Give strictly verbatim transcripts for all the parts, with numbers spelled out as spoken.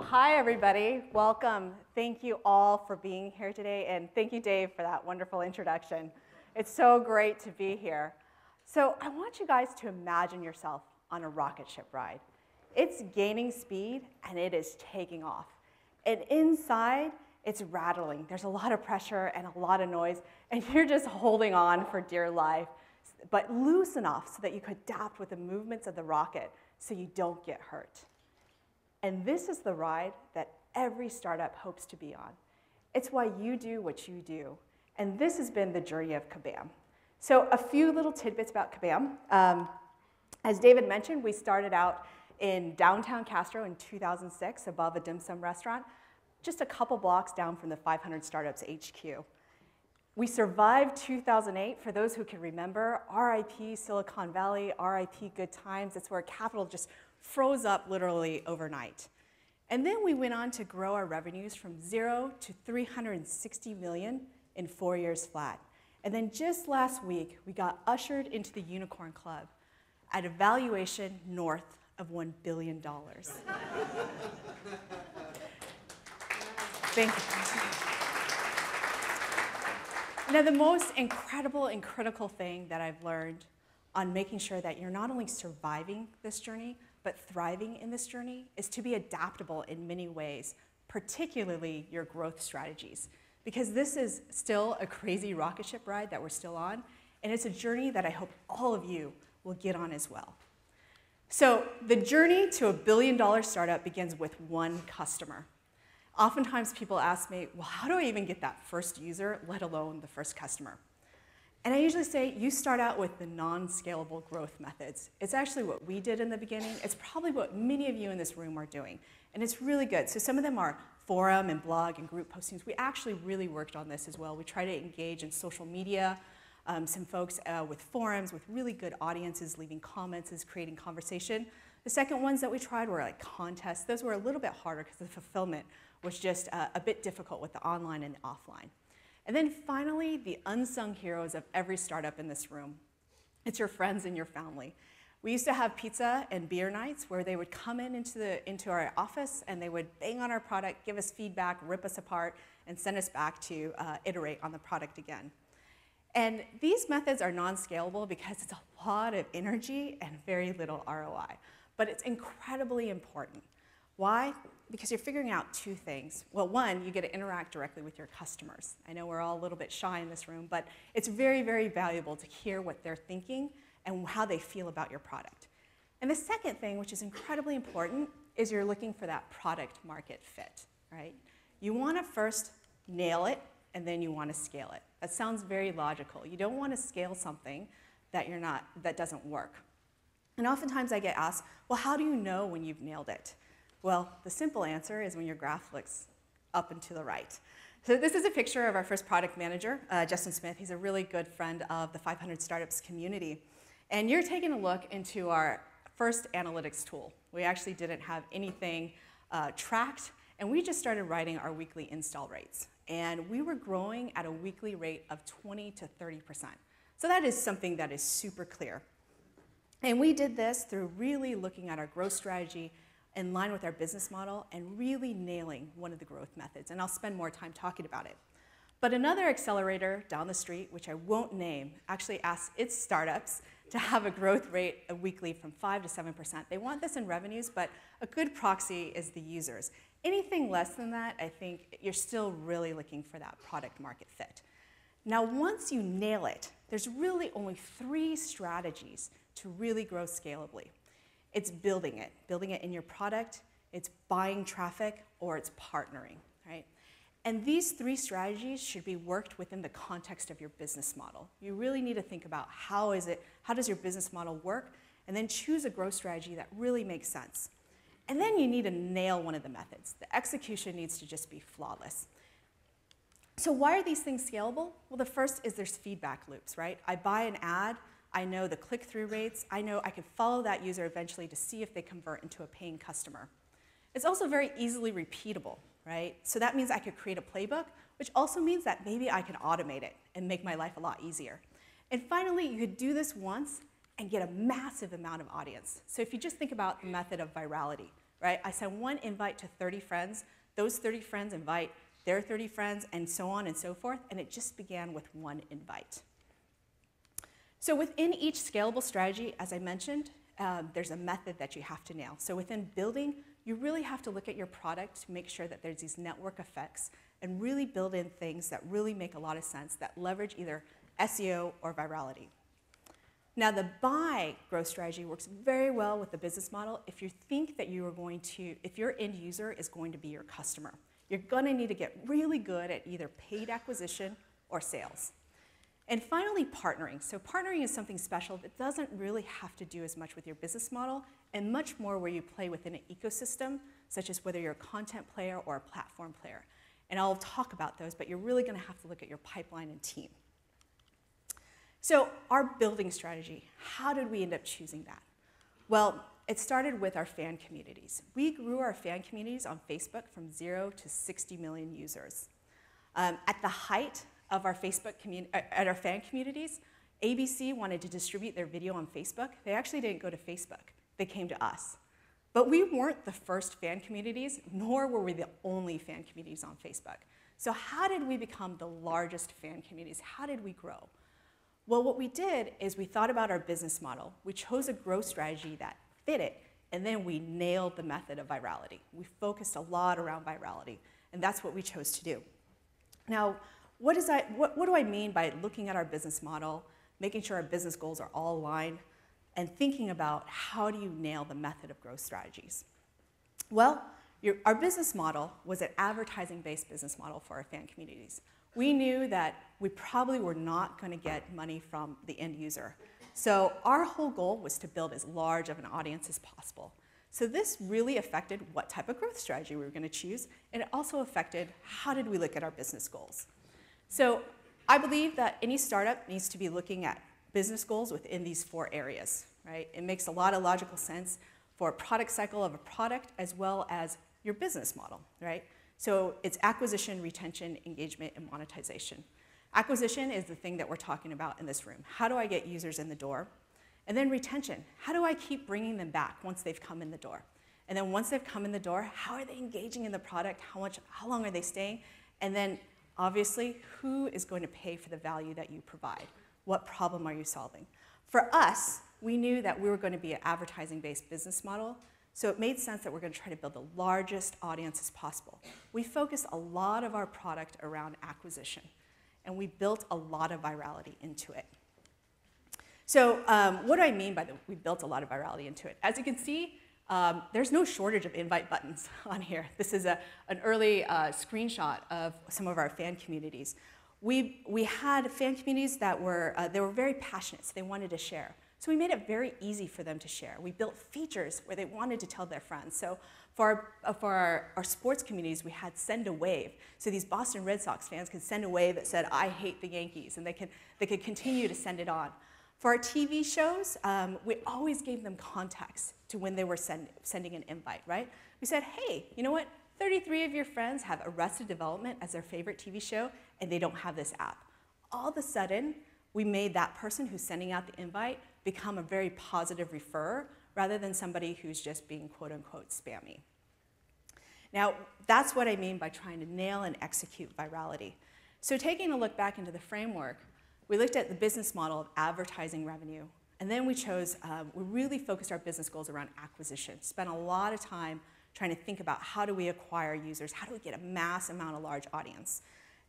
Well, hi, everybody. Welcome. Thank you all for being here today, and thank you, Dave, for that wonderful introduction. It's so great to be here. So I want you guys to imagine yourself on a rocket ship ride. It's gaining speed, and it is taking off. And inside, it's rattling. There's a lot of pressure and a lot of noise, and you're just holding on for dear life, but loose enough so that you could adapt with the movements of the rocket so you don't get hurt. And this is the ride that every startup hopes to be on. It's why you do what you do. And this has been the journey of Kabam. So a few little tidbits about Kabam. Um, as David mentioned, we started out in downtown Castro in two thousand six above a dim sum restaurant, just a couple blocks down from the five hundred Startups H Q. We survived two thousand eight. For those who can remember, R I P Silicon Valley, R I P good times. That's where capital just froze up literally overnight. And then we went on to grow our revenues from zero to three hundred sixty million in four years flat. And then just last week, we got ushered into the Unicorn Club at a valuation north of one billion dollars. Thank you. Now, the most incredible and critical thing that I've learned on making sure that you're not only surviving this journey, but thriving in this journey is to be adaptable in many ways, particularly your growth strategies. Because this is still a crazy rocket ship ride that we're still on, and it's a journey that I hope all of you will get on as well. So the journey to a billion dollar startup begins with one customer. Oftentimes people ask me, well, how do I even get that first user, let alone the first customer? And I usually say, you start out with the non-scalable growth methods. It's actually what we did in the beginning. It's probably what many of you in this room are doing. And it's really good. So some of them are forum and blog and group postings. We actually really worked on this as well. We try to engage in social media, um, some folks uh, with forums, with really good audiences, leaving comments, is creating conversation. The second ones that we tried were like contests. Those were a little bit harder because the fulfillment was just uh, a bit difficult with the online and the offline. And then finally, the unsung heroes of every startup in this room. It's your friends and your family. We used to have pizza and beer nights where they would come in into, the, into our office and they would bang on our product, give us feedback, rip us apart, and send us back to uh, iterate on the product again. And these methods are non-scalable because it's a lot of energy and very little R O I. But it's incredibly important. Why? Because you're figuring out two things. Well, one, you get to interact directly with your customers. I know we're all a little bit shy in this room, but it's very, very valuable to hear what they're thinking and how they feel about your product. And the second thing, which is incredibly important, is you're looking for that product market fit, right? You want to first nail it, and then you want to scale it. That sounds very logical. You don't want to scale something that you're not, that doesn't work. And oftentimes I get asked, well, how do you know when you've nailed it? Well, the simple answer is when your graph looks up and to the right. So this is a picture of our first product manager, uh, Justin Smith. He's a really good friend of the five hundred Startups community. And you're taking a look into our first analytics tool. We actually didn't have anything uh, tracked, and we just started writing our weekly install rates. And we were growing at a weekly rate of twenty to thirty percent. So that is something that is super clear. And we did this through really looking at our growth strategy in line with our business model and really nailing one of the growth methods. And I'll spend more time talking about it. But another accelerator down the street, which I won't name, actually asks its startups to have a growth rate weekly from five to seven percent. They want this in revenues, but a good proxy is the users. Anything less than that, I think you're still really looking for that product market fit. Now, once you nail it, there's really only three strategies to really grow scalably. It's building it, building it in your product, it's buying traffic, or it's partnering, right? And these three strategies should be worked within the context of your business model. You really need to think about how is it, how does your business model work, and then choose a growth strategy that really makes sense. And then you need to nail one of the methods. The execution needs to just be flawless. So why are these things scalable? Well, the first is there's feedback loops, right? I buy an ad, I know the click-through rates. I know I can follow that user eventually to see if they convert into a paying customer. It's also very easily repeatable, right? So that means I could create a playbook, which also means that maybe I can automate it and make my life a lot easier. And finally, you could do this once and get a massive amount of audience. So if you just think about the method of virality, right? I send one invite to thirty friends. Those thirty friends invite their thirty friends, and so on and so forth, and it just began with one invite. So within each scalable strategy, as I mentioned, uh, there's a method that you have to nail. So within building, you really have to look at your product to make sure that there's these network effects and really build in things that really make a lot of sense that leverage either S E O or virality. Now, the buy growth strategy works very well with the business model if you think that you are going to, if your end user is going to be your customer. You're going to need to get really good at either paid acquisition or sales. And finally, partnering. So partnering is something special that doesn't really have to do as much with your business model and much more where you play within an ecosystem, such as whether you're a content player or a platform player. And I'll talk about those, but you're really going to have to look at your pipeline and team. So our building strategy, how did we end up choosing that? Well, it started with our fan communities. We grew our fan communities on Facebook from zero to sixty million users. Um, at the height of our Facebook community, at our fan communities, A B C wanted to distribute their video on Facebook. They actually didn't go to Facebook. They came to us. But we weren't the first fan communities, nor were we the only fan communities on Facebook. So how did we become the largest fan communities? How did we grow? Well, what we did is we thought about our business model. We chose a growth strategy that fit it, and then we nailed the method of virality. We focused a lot around virality, and that's what we chose to do. Now, what, is I, what, what do I mean by looking at our business model, making sure our business goals are all aligned, and thinking about how do you nail the method of growth strategies? Well, your, our business model was an advertising-based business model for our fan communities. We knew that we probably were not going to get money from the end user. So our whole goal was to build as large of an audience as possible. So this really affected what type of growth strategy we were going to choose, and it also affected how did we look at our business goals. So I believe that any startup needs to be looking at business goals within these four areas, right? It makes a lot of logical sense for a product cycle of a product as well as your business model, right? So it's acquisition, retention, engagement, and monetization. Acquisition is the thing that we're talking about in this room. How do I get users in the door? And then retention. How do I keep bringing them back once they've come in the door? And then once they've come in the door, how are they engaging in the product? How much, how long are they staying? And then, obviously, who is going to pay for the value that you provide? What problem are you solving? For us, we knew that we were going to be an advertising-based business model, so it made sense that we're going to try to build the largest audience as possible. We focused a lot of our product around acquisition, and we built a lot of virality into it. So um, what do I mean by the, we built a lot of virality into it? As you can see, um, there's no shortage of invite buttons on here. This is a, an early uh, screenshot of some of our fan communities. We, we had fan communities that were, uh, they were very passionate, so they wanted to share. So we made it very easy for them to share. We built features where they wanted to tell their friends. So for our, for our, our sports communities, we had send a wave. So these Boston Red Sox fans could send a wave that said, I hate the Yankees, and they could, they could continue to send it on. For our T V shows, um, we always gave them context to when they were send, sending an invite, right? We said, hey, you know what? thirty-three of your friends have Arrested Development as their favorite T V show, and they don't have this app. All of a sudden, we made that person who's sending out the invite become a very positive referrer rather than somebody who's just being quote-unquote spammy. Now, that's what I mean by trying to nail and execute virality. So taking a look back into the framework, we looked at the business model of advertising revenue, and then we chose, um, we really focused our business goals around acquisition, spent a lot of time trying to think about how do we acquire users, how do we get a mass amount of large audience.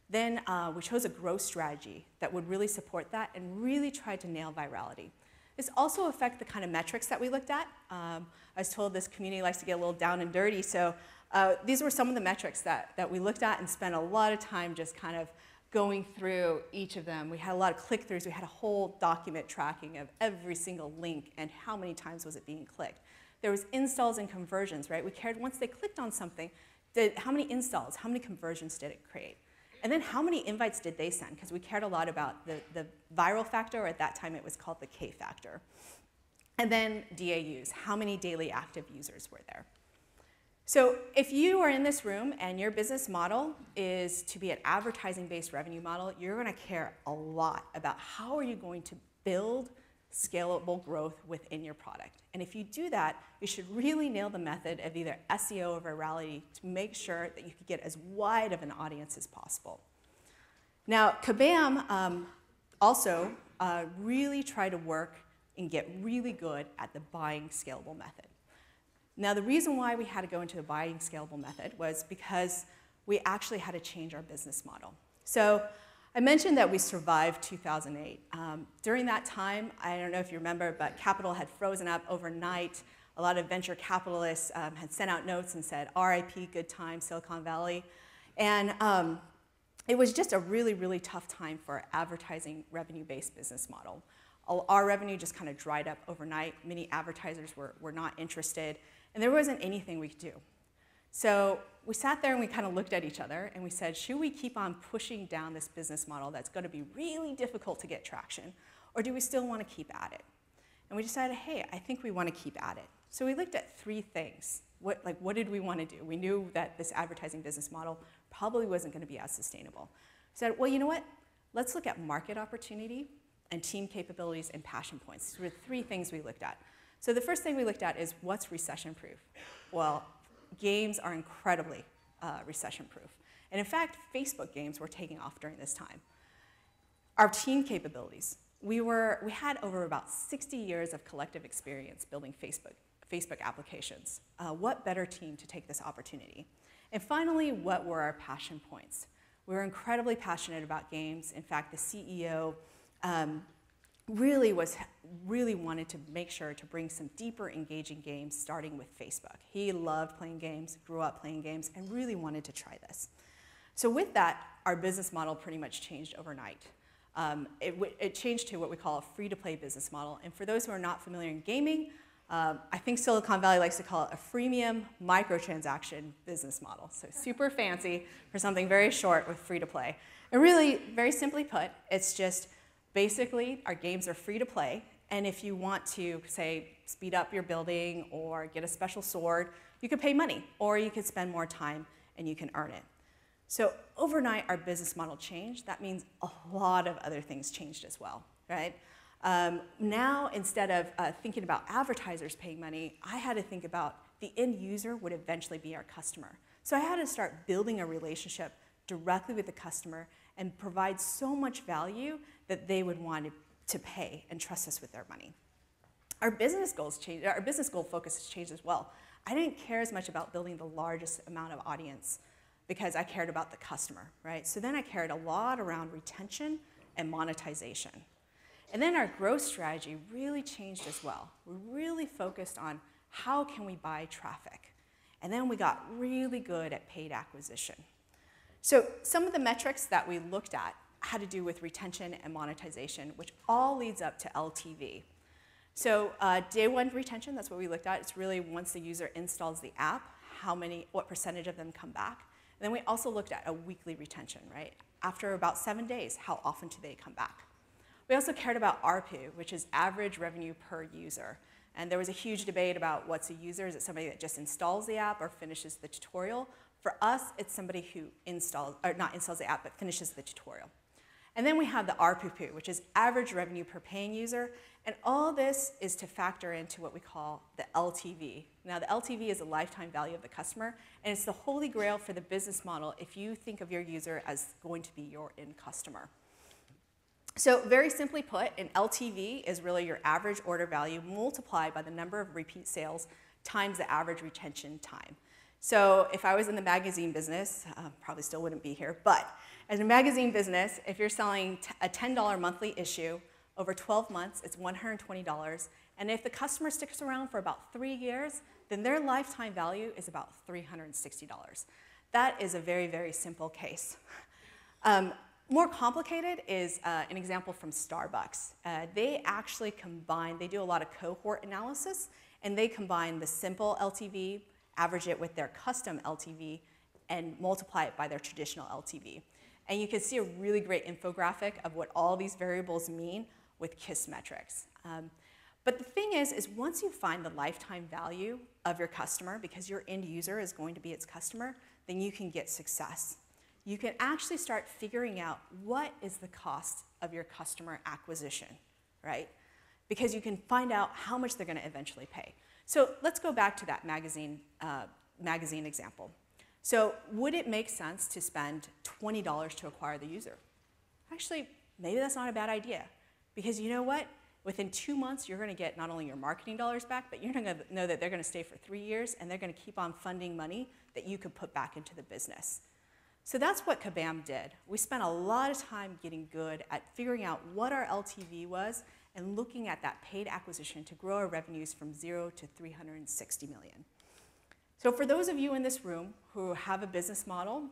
Then uh, we chose a growth strategy that would really support that and really tried to nail virality. This also affects the kind of metrics that we looked at. Um, I was told this community likes to get a little down and dirty, so uh, these were some of the metrics that, that we looked at and spent a lot of time just kind of going through each of them. We had a lot of click-throughs. We had a whole document tracking of every single link and how many times was it being clicked. There was installs and conversions, right? We cared once they clicked on something, did, how many installs, how many conversions did it create? And then how many invites did they send? Because we cared a lot about the, the viral factor, or at that time it was called the K factor. And then D A Us, how many daily active users were there? So if you are in this room and your business model is to be an advertising-based revenue model, you're going to care a lot about how are you going to build scalable growth within your product. And if you do that, you should really nail the method of either S E O or virality to make sure that you can get as wide of an audience as possible. Now, Kabam um, also uh, really try to work and get really good at the buying scalable method. Now, the reason why we had to go into the buying scalable method was because we actually had to change our business model. So I mentioned that we survived two thousand eight. Um, during that time, I don't know if you remember, but capital had frozen up overnight. A lot of venture capitalists um, had sent out notes and said, R I P, good time, Silicon Valley. And um, it was just a really, really tough time for our advertising revenue-based business model. Our revenue just kind of dried up overnight. Many advertisers were, were not interested, and there wasn't anything we could do. So we sat there and we kind of looked at each other and we said, should we keep on pushing down this business model that's going to be really difficult to get traction, or do we still want to keep at it? And we decided, hey, I think we want to keep at it. So we looked at three things. What, like, what did we want to do? We knew that this advertising business model probably wasn't going to be as sustainable. We said, well, you know what? Let's look at market opportunity and team capabilities and passion points. These were three things we looked at. So the first thing we looked at is, what's recession-proof? Well, games are incredibly uh, recession-proof. And in fact, Facebook games were taking off during this time. Our team capabilities. We, were, we had over about sixty years of collective experience building Facebook, Facebook applications. Uh, what better team to take this opportunity? And finally, what were our passion points? We were incredibly passionate about games. In fact, the C E O um, really was really wanted to make sure to bring some deeper engaging games, starting with Facebook. He loved playing games, grew up playing games, and really wanted to try this. So with that, our business model pretty much changed overnight. Um, it, it changed to what we call a free-to-play business model. And for those who are not familiar in gaming, um, I think Silicon Valley likes to call it a freemium microtransaction business model. So super fancy for something very short with free-to-play. And really, very simply put, it's just basically, our games are free to play, and if you want to, say, speed up your building or get a special sword, you could pay money, or you could spend more time and you can earn it. So overnight, our business model changed. That means a lot of other things changed as well, right? Um, now, instead of uh, thinking about advertisers paying money, I had to think about the end user would eventually be our customer. So I had to start building a relationship directly with the customer and provide so much value that they would want to pay and trust us with their money. Our business goals change, our business goal focus has changed as well. I didn't care as much about building the largest amount of audience because I cared about the customer, right? So then I cared a lot around retention and monetization. And then our growth strategy really changed as well. We really focused on how can we buy traffic. And then we got really good at paid acquisition. So some of the metrics that we looked at had to do with retention and monetization, which all leads up to L T V. So uh, day one retention, that's what we looked at. It's really once the user installs the app, how many, what percentage of them come back. And then we also looked at a weekly retention, right? After about seven days, how often do they come back? We also cared about A R P U, which is average revenue per user. And there was a huge debate about what's a user. Is it somebody that just installs the app or finishes the tutorial? For us, it's somebody who installs, or not installs the app, but finishes the tutorial. And then we have the A R P U, which is average revenue per paying user. And all this is to factor into what we call the L T V. Now, the L T V is the lifetime value of the customer, and it's the holy grail for the business model if you think of your user as going to be your end customer. So very simply put, an L T V is really your average order value multiplied by the number of repeat sales times the average retention time. So if I was in the magazine business, uh, probably still wouldn't be here, but as a magazine business, if you're selling a ten dollar monthly issue over twelve months, it's one hundred twenty dollars. And if the customer sticks around for about three years, then their lifetime value is about three hundred sixty dollars. That is a very, very simple case. Um, more complicated is uh, an example from Starbucks. Uh, they actually combine, they do a lot of cohort analysis, and they combine the simple L T V, average it with their custom L T V, and multiply it by their traditional L T V. And you can see a really great infographic of what all these variables mean with Kissmetrics. Um, but the thing is, is once you find the lifetime value of your customer, because your end user is going to be its customer, then you can get success. You can actually start figuring out what is the cost of your customer acquisition, right? because you can find out how much they're going to eventually pay. So let's go back to that magazine, uh, magazine example. So would it make sense to spend twenty dollars to acquire the user? Actually, maybe that's not a bad idea, because you know what? Within two months, you're going to get not only your marketing dollars back, but you're going to know that they're going to stay for three years, and they're going to keep on funding money that you could put back into the business. So that's what Kabam did. We spent a lot of time getting good at figuring out what our L T V was and looking at that paid acquisition to grow our revenues from zero to three hundred sixty million. So for those of you in this room who have a business model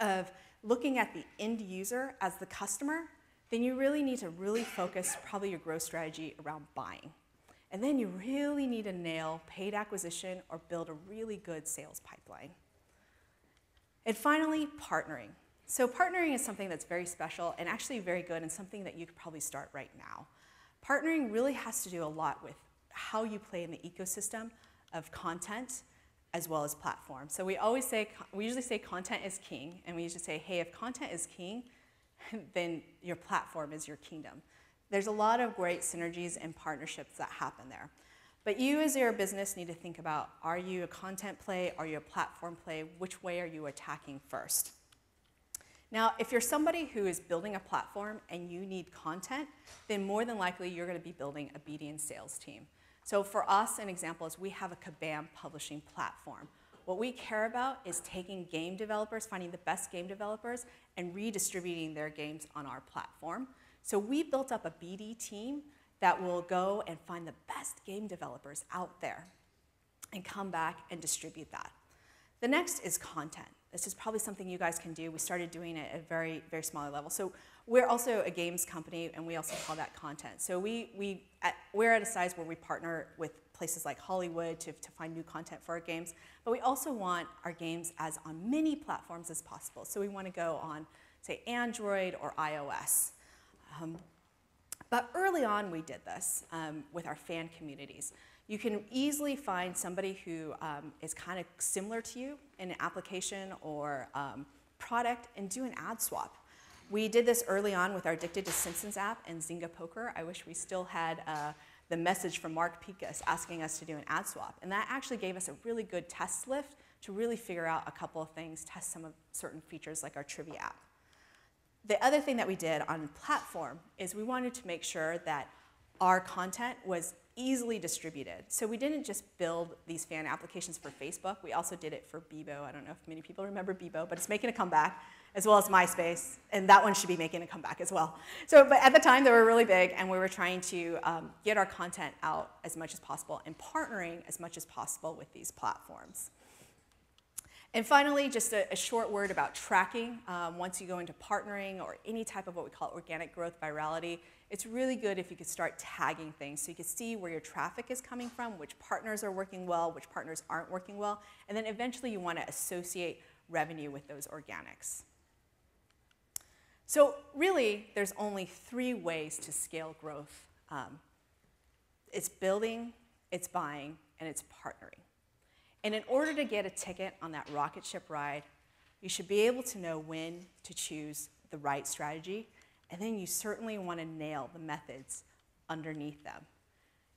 of looking at the end user as the customer, then you really need to really focus probably your growth strategy around buying. And then you really need to nail paid acquisition or build a really good sales pipeline. And finally, partnering. So partnering is something that's very special and actually very good and something that you could probably start right now. Partnering really has to do a lot with how you play in the ecosystem of content as well as platform. So we always say, we usually say content is king, and we usually say, hey, if content is king, then your platform is your kingdom. There's a lot of great synergies and partnerships that happen there. But you as your business need to think about, are you a content play? Are you a platform play? Which way are you attacking first? Now, if you're somebody who is building a platform and you need content, then more than likely you're going to be building a B D and sales team. So for us, an example is we have a Kabam publishing platform. What we care about is taking game developers, finding the best game developers, and redistributing their games on our platform. So we built up a B D team that will go and find the best game developers out there and come back and distribute that. The next is content. This is probably something you guys can do. We started doing it at a very, very smaller level. So we're also a games company, and we also call that content. So we, we at, we're at a size where we partner with places like Hollywood to, to find new content for our games, but we also want our games as on many platforms as possible. So we want to go on, say, Android or iOS. Um, but early on, we did this um, with our fan communities. You can easily find somebody who um, is kind of similar to you in an application or um, product and do an ad swap. We did this early on with our Addicted to Simpsons app and Zynga Poker. I wish we still had uh, the message from Mark Pekus asking us to do an ad swap. And that actually gave us a really good test lift to really figure out a couple of things, test some of certain features like our trivia app. The other thing that we did on platform is we wanted to make sure that our content was easily distributed. So we didn't just build these fan applications for Facebook. We also did it for Bebo. I don't know if many people remember Bebo, but it's making a comeback, as well as MySpace, and that one should be making a comeback as well. So, but at the time, they were really big, and we were trying to um, get our content out as much as possible and partnering as much as possible with these platforms. And finally, just a, a short word about tracking. Um, once you go into partnering or any type of what we call organic growth virality, it's really good if you could start tagging things so you can see where your traffic is coming from, which partners are working well, which partners aren't working well, and then eventually you want to associate revenue with those organics. So really, there's only three ways to scale growth. Um, it's building, it's buying, and it's partnering. And in order to get a ticket on that rocket ship ride, you should be able to know when to choose the right strategy, and then you certainly want to nail the methods underneath them.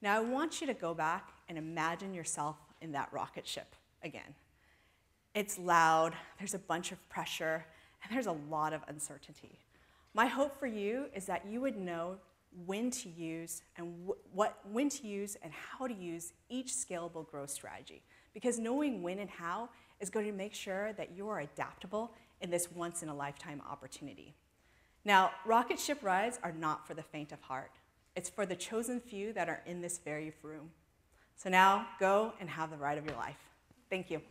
Now, I want you to go back and imagine yourself in that rocket ship again. It's loud, there's a bunch of pressure, and there's a lot of uncertainty. My hope for you is that you would know when to use and what, when to use and how to use each scalable growth strategy, because knowing when and how is going to make sure that you are adaptable in this once-in-a-lifetime opportunity. Now, rocket ship rides are not for the faint of heart. It's for the chosen few that are in this very room. So now, go and have the ride of your life. Thank you.